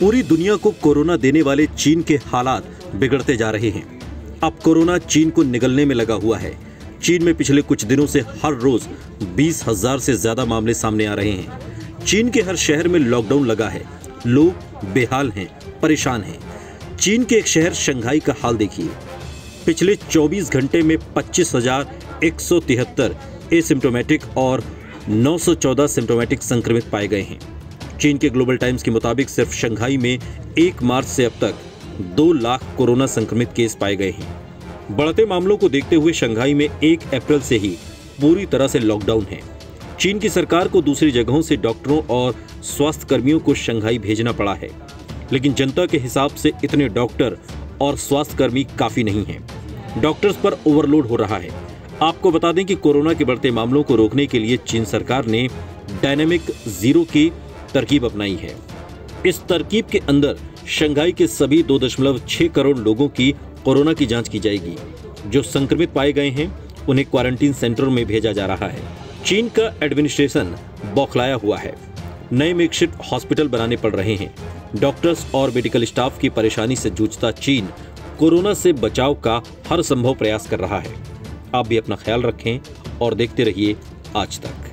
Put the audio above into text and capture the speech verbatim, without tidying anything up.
पूरी दुनिया को कोरोना देने वाले चीन के हालात बिगड़ते जा रहे हैं। अब कोरोना चीन को निगलने में लगा हुआ है। चीन में पिछले कुछ दिनों से हर रोज बीस हजार से ज्यादा मामले सामने आ रहे हैं। चीन के हर शहर में लॉकडाउन लगा है। लोग बेहाल हैं, परेशान हैं। चीन के एक शहर शंघाई का हाल देखिए। पिछले चौबीस घंटे में पच्चीस हजार एक सौ तिहत्तर एसिम्टोमेटिक और नौ सौ चौदह सिम्टोमेटिक संक्रमित पाए गए हैं। चीन के ग्लोबल टाइम्स के मुताबिक सिर्फ शंघाई में एक मार्च से अब तक दो लाख कोरोना संक्रमित केस पाए गए हैं। बढ़ते मामलों को देखते हुए शंघाई में एक अप्रैल से ही पूरी तरह से लॉकडाउन है। चीन की सरकार को दूसरी जगहों से डॉक्टरों और स्वास्थ्य कर्मियों को शंघाई भेजना पड़ा है, लेकिन जनता के हिसाब से इतने डॉक्टर और स्वास्थ्य कर्मी काफी नहीं हैं। डॉक्टर्स पर ओवरलोड हो रहा है। आपको बता दें कि कोरोना के बढ़ते मामलों को रोकने के लिए चीन सरकार ने डायनेमिक जीरो की तरकीब अपनाई है। इस तरकीब के अंदर शंघाई के सभी दो दशमलव छह करोड़ लोगों की कोरोना की जांच की जाएगी। जो संक्रमित पाए गए हैं उन्हें क्वारंटीन सेंटरों में भेजा जा रहा है। चीन का एडमिनिस्ट्रेशन बौखलाया हुआ है। नए मेकशिफ्ट हॉस्पिटल बनाने पड़ रहे हैं। डॉक्टर्स और मेडिकल स्टाफ की परेशानी से जूझता चीन कोरोना से बचाव का हर संभव प्रयास कर रहा है। आप भी अपना ख्याल रखें और देखते रहिए आज तक।